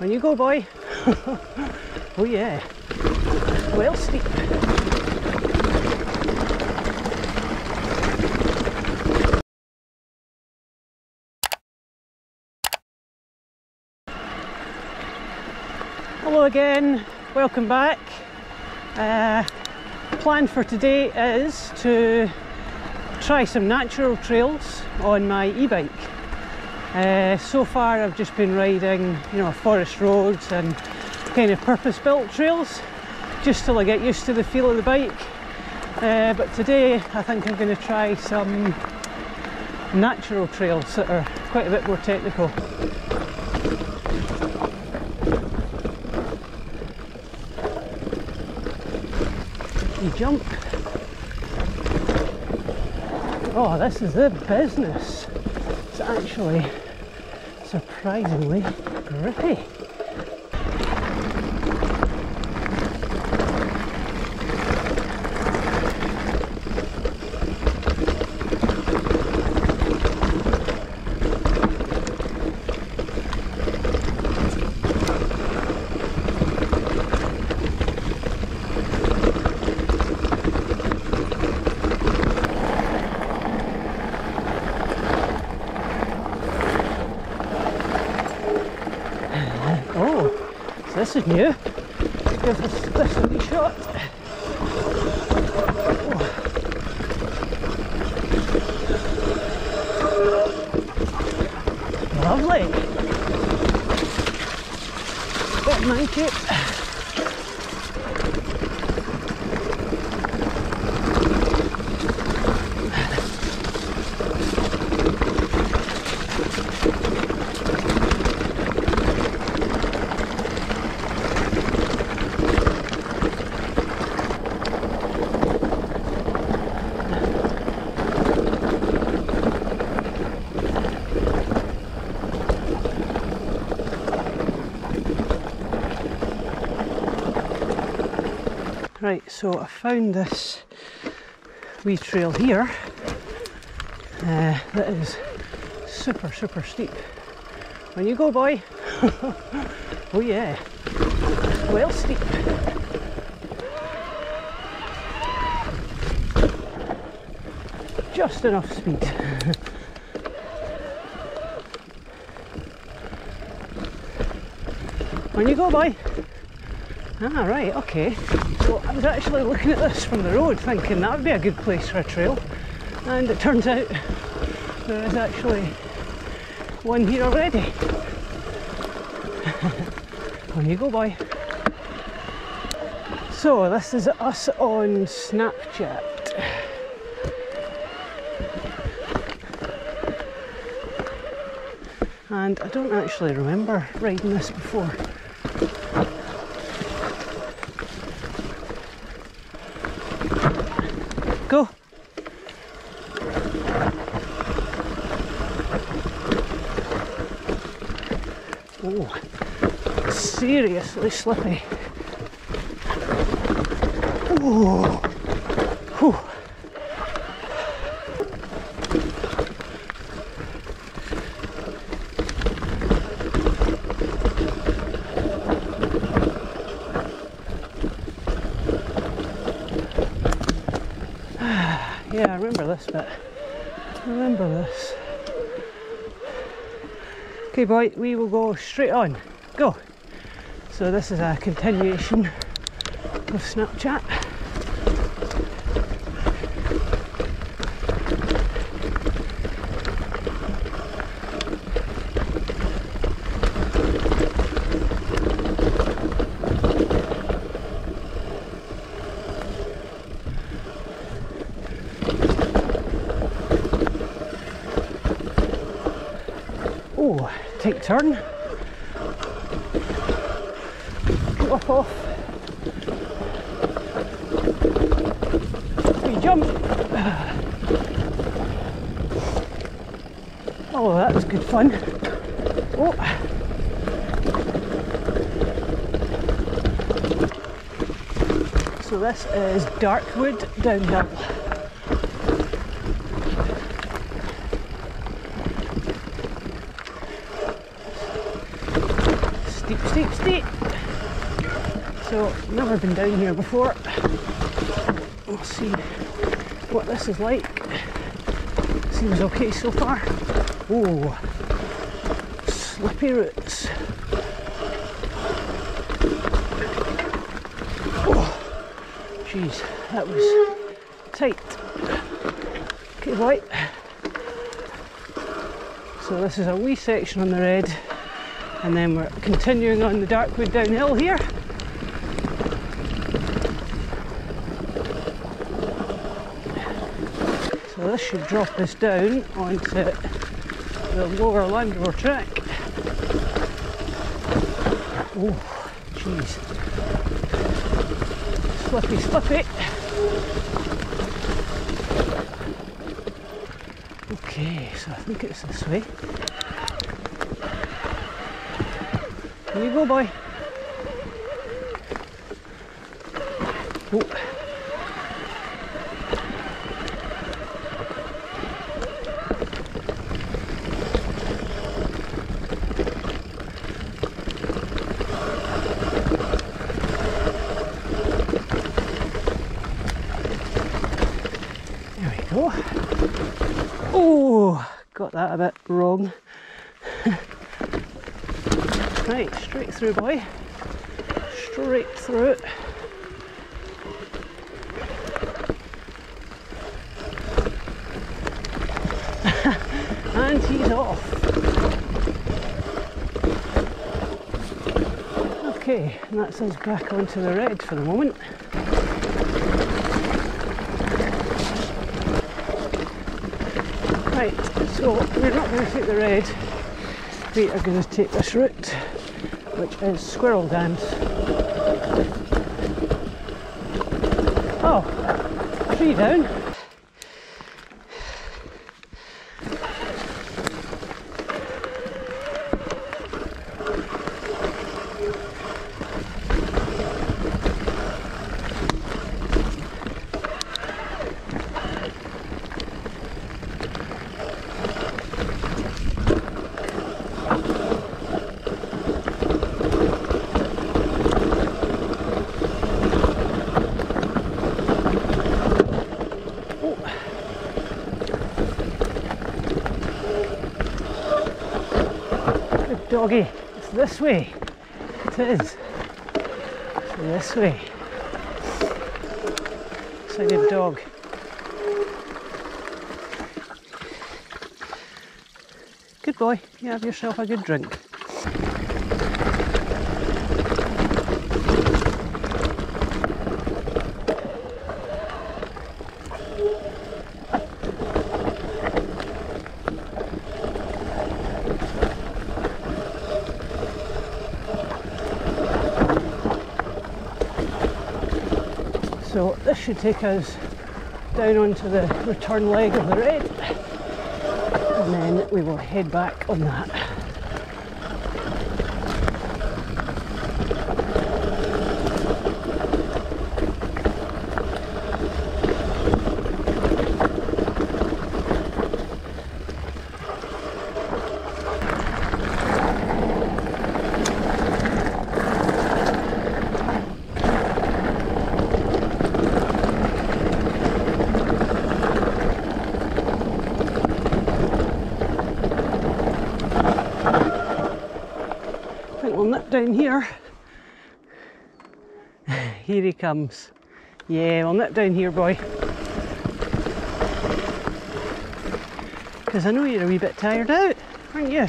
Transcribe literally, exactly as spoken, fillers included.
On you go, boy. Oh yeah. Well steep. Hello again, welcome back. Uh, plan for today is to try some natural trails on my e-bike. Uh, so far I've just been riding, you know, forest roads and kind of purpose-built trails just till I get used to the feel of the bike, uh, but today I think I'm going to try some natural trails that are quite a bit more technical. You jump. Oh, this is the business. It's actually surprisingly grippy. This is new. Let's give this, this a wee shot. Oh. Lovely. Bit of night . Right, so I found this wee trail here uh, that is super, super steep. On you go, boy. Oh yeah, well steep. Just enough speed. On you go, boy. Ah, right, okay. So I was actually looking at this from the road thinking that would be a good place for a trail, and it turns out there is actually one here already. On you go, boy. So this is us on Snapchat. And I don't actually remember riding this before. Go. Oh, seriously slippy. Oh. Whew. Yeah, I remember this bit. I remember this. Okay, boy, we will go straight on. Go! So this is a continuation of Snapchat. Oh, take turn. Drop off. We jump. Oh, that was good fun. Oh. So this is Darkwood Downhill. Deep, steep. steep, steep. So, never been down here before. We'll see what this is like. Seems okay so far. Oh, slippy roots. Oh, jeez, that was tight. Okay, right. So this is a wee section on the red, and then we're continuing on the Darkwood Downhill here. So this should drop us down onto the lower Landrover track. Oh, jeez. Slippy, slippy. Okay, so I think it's this way. Here you go, boy. Oh. Oh, got that a bit wrong. Right, straight through, boy. Straight through it. And he's off. Okay, and that's us back onto the red for the moment. Right, so we're not going to take the red, we are going to take this route, which is Squirrel Dance. Oh, tree down. Doggy, it's this way. It is. It's this way. It's like a dog. Good boy, you have yourself a good drink. So this should take us down onto the return leg of the red, and then we will head back on that. Down here, here he comes. Yeah, well, nip down here, boy, because I know you're a wee bit tired out, aren't you?